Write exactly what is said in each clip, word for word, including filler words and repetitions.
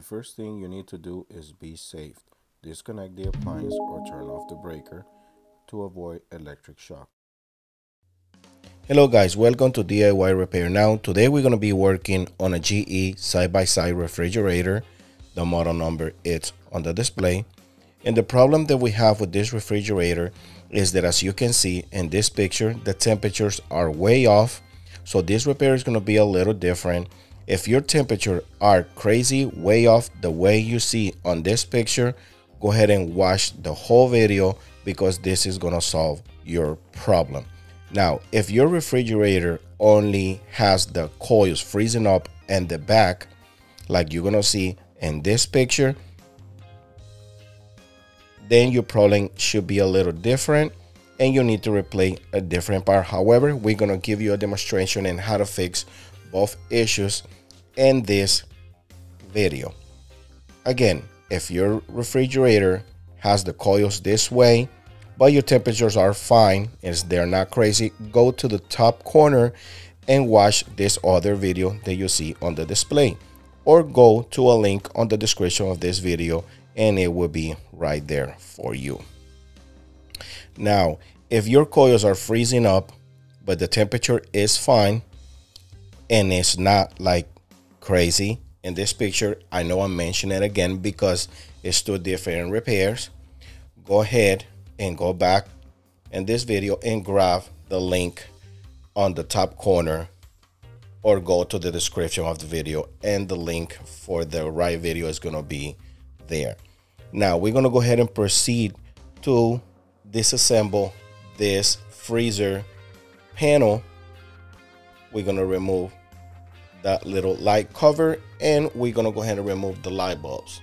The first thing you need to do is be safe. Disconnect the appliance or turn off the breaker to avoid electric shock. Hello guys, welcome to D I Y Repair Now. Today we're going to be working on a G E side-by-side refrigerator. The model number is on the display. And the problem that we have with this refrigerator is that, as you can see in this picture, the temperatures are way off. So this repair is going to be a little different. If your temperatures are crazy way off the way you see on this picture, go ahead and watch the whole video, because this is going to solve your problem. Now, if your refrigerator only has the coils freezing up in the back, like you're going to see in this picture, then your problem should be a little different and you need to replace a different part. However, we're going to give you a demonstration on how to fix both issues in this video. Again, if your refrigerator has the coils this way, but your temperatures are fine, as they're not crazy, go to the top corner and watch this other video that you see on the display, or go to a link on the description of this video and it will be right there for you. Now, if your coils are freezing up, but the temperature is fine and it's not like crazy in this picture, I know I'm mentioning it again because it's two different repairs, go ahead and go back in this video and grab the link on the top corner, or go to the description of the video and the link for the right video is going to be there. Now we're going to go ahead and proceed to disassemble this freezer panel. We're going to remove that little light cover and we're going to go ahead and remove the light bulbs.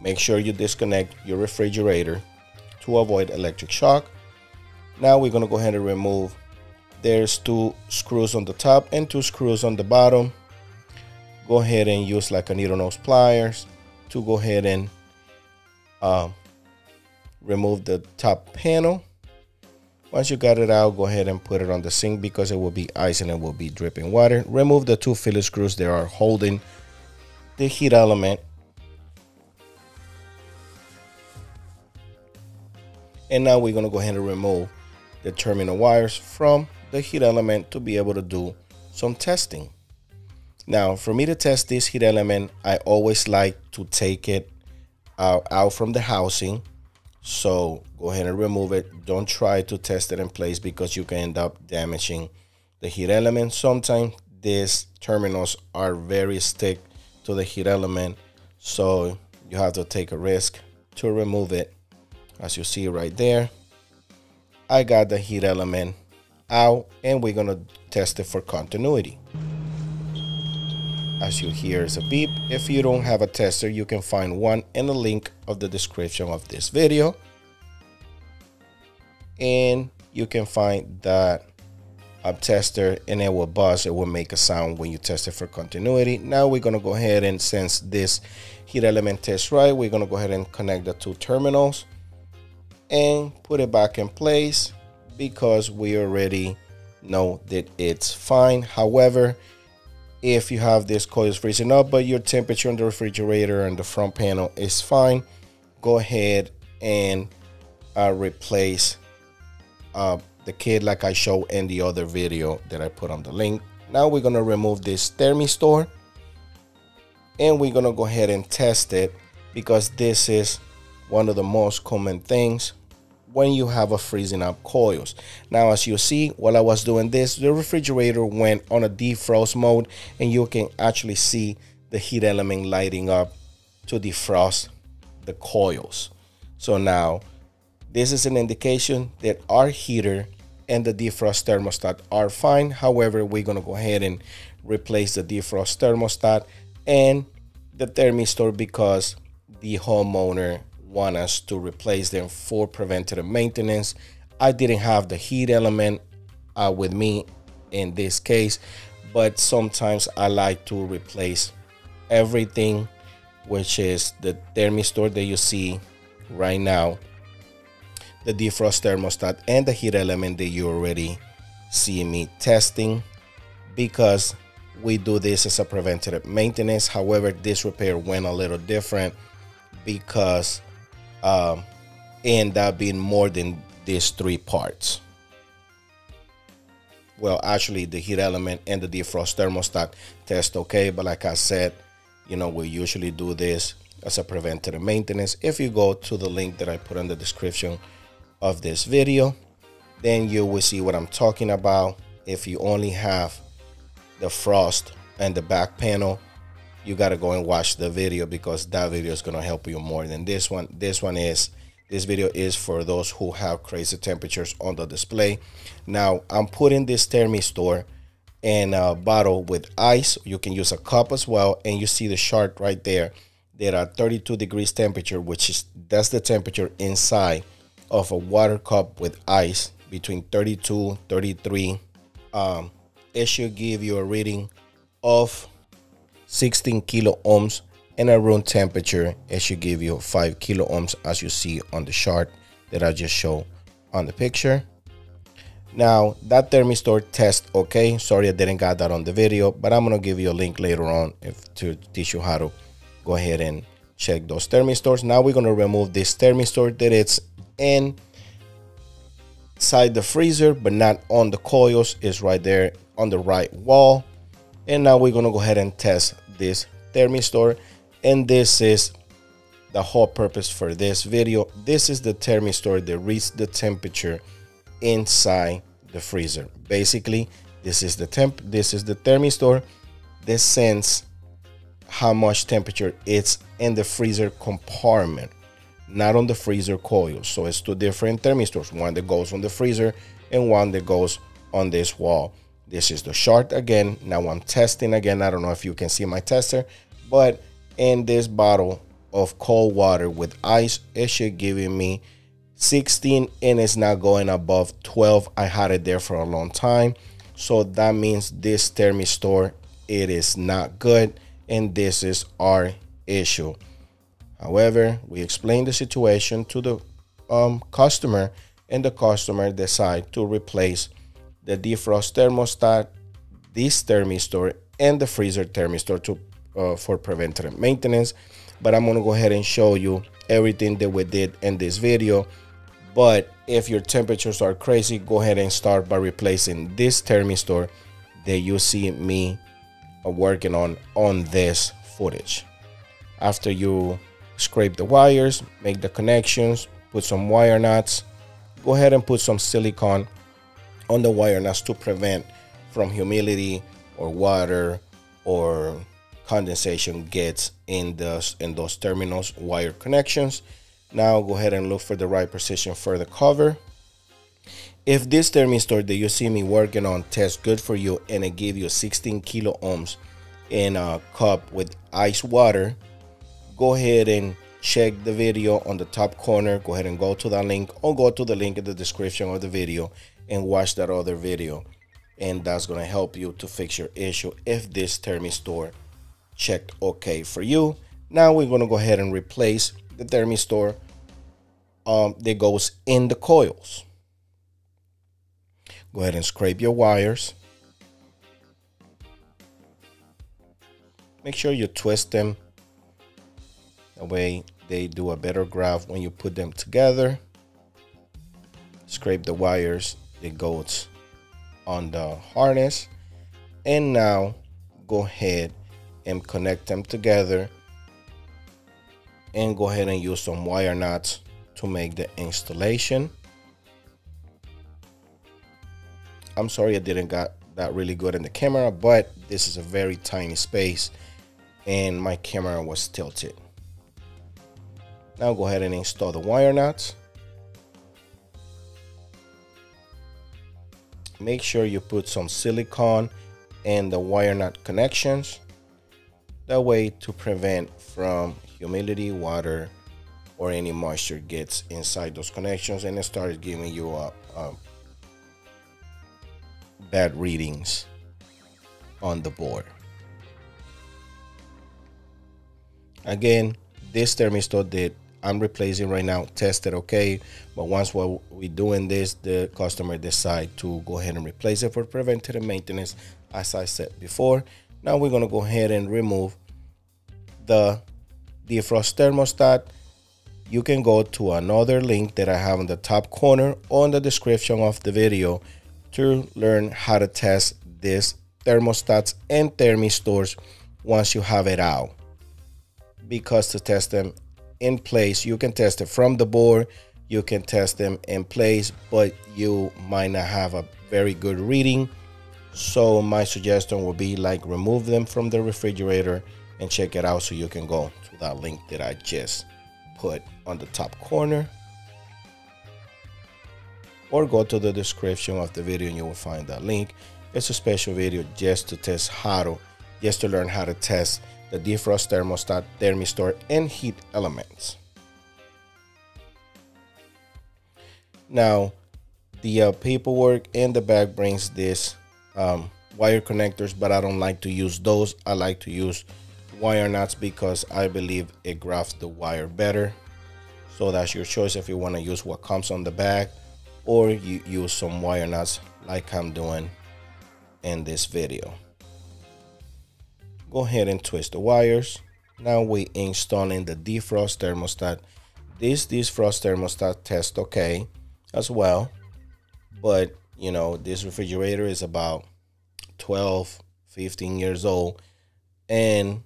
Make sure you disconnect your refrigerator to avoid electric shock. Now we're going to go ahead and remove, there's two screws on the top and two screws on the bottom. Go ahead and use like a needle nose pliers to go ahead and uh, remove the top panel. Once you got it out, go ahead and put it on the sink because it will be ice and it will be dripping water. Remove the two fillet screws that are holding the heat element. And now we're going to go ahead and remove the terminal wires from the heat element to be able to do some testing. Now, for me to test this heat element, I always like to take it uh, out from the housing. So go ahead and remove it. Don't try to test it in place because you can end up damaging the heat element. Sometimes these terminals are very stick to the heat element, so you have to take a risk to remove it. As you see right there, I got the heat element out and we're gonna test it for continuity. As you hear is a beep. If you don't have a tester, you can find one in the link of the description of this video, and you can find that a tester and it will buzz, it will make a sound when you test it for continuity. Now we're going to go ahead and, since this heat element test right, we're going to go ahead and connect the two terminals and put it back in place because we already know that it's fine. However, if you have this coil freezing up but your temperature in the refrigerator and the front panel is fine, go ahead and uh, replace uh, the kit like I show in the other video that I put on the link. Now we're going to remove this Thermistor and we're going to go ahead and test it, because this is one of the most common things when you have a freezing up coils. Now, as you see, while I was doing this, the refrigerator went on a defrost mode and you can actually see the heat element lighting up to defrost the coils. So now this is an indication that our heater and the defrost thermostat are fine. However, we're going to go ahead and replace the defrost thermostat and the Thermistor because the homeowner want us to replace them for preventative maintenance. I didn't have the heat element uh, with me in this case, but sometimes I like to replace everything, which is the Thermistor that you see right now, the defrost thermostat, and the heat element that you already see me testing, because we do this as a preventative maintenance. However, this repair went a little different because um, it ended up being more than these three parts. Well, actually the heat element and the defrost thermostat test okay, but like I said, you know, we usually do this as a preventative maintenance. If you go to the link that I put in the description of this video, then you will see what I'm talking about. If you only have the frost and the back panel, you got to go and watch the video, because that video is going to help you more than this one. This one is, this video is for those who have crazy temperatures on the display. Now I'm putting this Thermistor in a bottle with ice. You can use a cup as well, and you see the chart right there. There are thirty-two degrees temperature, which is, that's the temperature inside of a water cup with ice, between thirty-two, thirty-three. Um, it should give you a reading of sixteen kilo ohms, and at room temperature it should give you five kilo ohms, as you see on the chart that I just showed on the picture. Now that Thermistor test okay, sorry I didn't got that on the video, but I'm gonna give you a link later on if to teach you how to go ahead and check those Thermistors. Now we're gonna remove this Thermistor that it's in inside the freezer but not on the coils. Is right there on the right wall. And now we're gonna go ahead and test this Thermistor, and this is the whole purpose for this video. This is the Thermistor that reads the temperature inside the freezer. Basically, this is the temp this is the Thermistor that sends how much temperature it's in the freezer compartment, not on the freezer coil. So it's two different Thermistors, one that goes on the freezer and one that goes on this wall. This is the chart again. Now I'm testing again. I don't know if you can see my tester, but in this bottle of cold water with ice, it should give me sixteen, and it's not going above twelve. I had it there for a long time, so that means this Thermistor, it is not good, and this is our issue. However, we explained the situation to the um, customer, and the customer decided to replace the defrost thermostat, this Thermistor, and the freezer Thermistor to, uh, for preventative maintenance. But I'm gonna go ahead and show you everything that we did in this video. But if your temperatures are crazy, go ahead and start by replacing this Thermistor that you see me working on on this footage. After you scrape the wires, make the connections, put some wire nuts, go ahead and put some silicone on the wire nuts to prevent from humidity or water or condensation gets in those in those terminals wire connections. Now go ahead and look for the right position for the cover. If this Thermistor that you see me working on tests good for you and it gives you sixteen kilo ohms in a cup with ice water, go ahead and check the video on the top corner. Go ahead and go to that link, or go to the link in the description of the video and watch that other video, and that's going to help you to fix your issue if this Thermistor checked okay for you. Now we're going to go ahead and replace the Thermistor um, that goes in the coils. Go ahead and scrape your wires. Make sure you twist them, that way they do a better grab when you put them together. Scrape the wires that goes on the harness, and now go ahead and connect them together, and go ahead and use some wire nuts to make the installation. I'm sorry I didn't got that really good in the camera, but this is a very tiny space and my camera was tilted. Now go ahead and install the wire nuts. Make sure you put some silicone in the wire nut connections, that way to prevent from humidity, water, or any moisture gets inside those connections, and it starts giving you a, a bad readings on the board. Again, this Thermistor that I'm replacing right now tested okay, but once while we doing this, the customer decide to go ahead and replace it for preventative maintenance, as I said before. Now we're going to go ahead and remove the defrost thermostat. You can go to another link that I have in the top corner or in the description of the video to learn how to test these thermostats and thermistors once you have it out, because to test them in place, you can test it from the board, you can test them in place, but you might not have a very good reading. So my suggestion would be like remove them from the refrigerator and check it out. So you can go to that link that I just put on the top corner, or go to the description of the video and you will find that link. It's a special video just to test how to just to learn how to test the defrost thermostat, thermistor, and heat elements. Now the uh, paperwork in the back brings this um, wire connectors, but I don't like to use those. I like to use wire nuts because I believe it grabs the wire better. So that's your choice if you want to use what comes on the back, or you use some wire nuts like I'm doing in this video. Go ahead and twist the wires. Now we're installing the defrost thermostat. This defrost thermostat tests okay as well, but you know, this refrigerator is about twelve, fifteen years old, and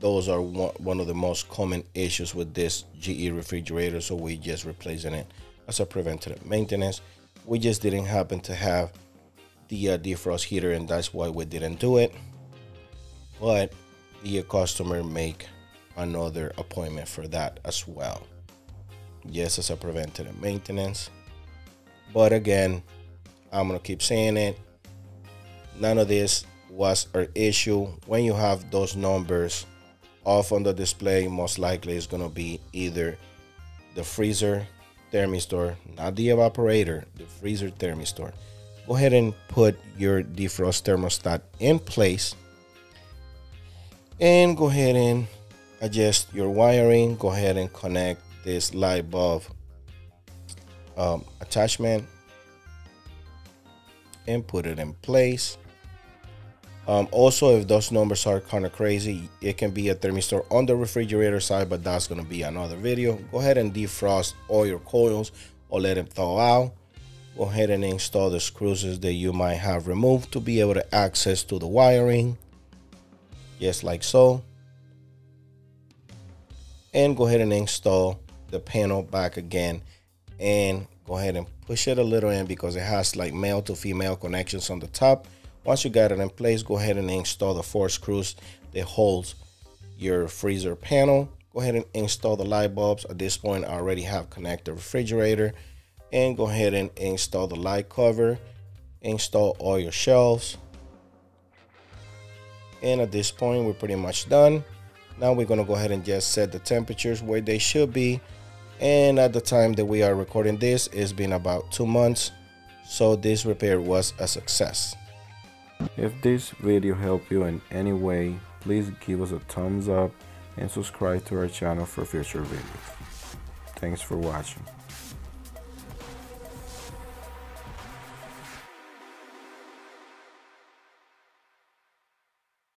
those are one of the most common issues with this G E refrigerator. So we're just replacing it as a preventative maintenance. We just didn't happen to have the uh, defrost heater, and that's why we didn't do it. But the customer make another appointment for that as well, just as a preventative maintenance. But again, I'm gonna keep saying it, none of this was our issue. When you have those numbers off on the display, most likely it's gonna be either the freezer thermistor, not the evaporator, the freezer thermistor. Go ahead and put your defrost thermostat in place, and go ahead and adjust your wiring. Go ahead and connect this light bulb um, attachment and put it in place. Um, also, if those numbers are kind of crazy, it can be a thermistor on the refrigerator side, but that's going to be another video. Go ahead and defrost all your coils or let them thaw out. Go ahead and install the screws that you might have removed to be able to access to the wiring, just like so. And go ahead and install the panel back again, and go ahead and push it a little in because it has like male to female connections on the top. Once you got it in place, go ahead and install the four screws that holds your freezer panel. Go ahead and install the light bulbs. At this point, I already have connected the refrigerator. And go ahead and install the light cover. Install all your shelves. And at this point, we're pretty much done. Now we're gonna go ahead and just set the temperatures where they should be. And at the time that we are recording this, it's been about two months. So this repair was a success. If this video helped you in any way, please give us a thumbs up and subscribe to our channel for future videos. Thanks for watching.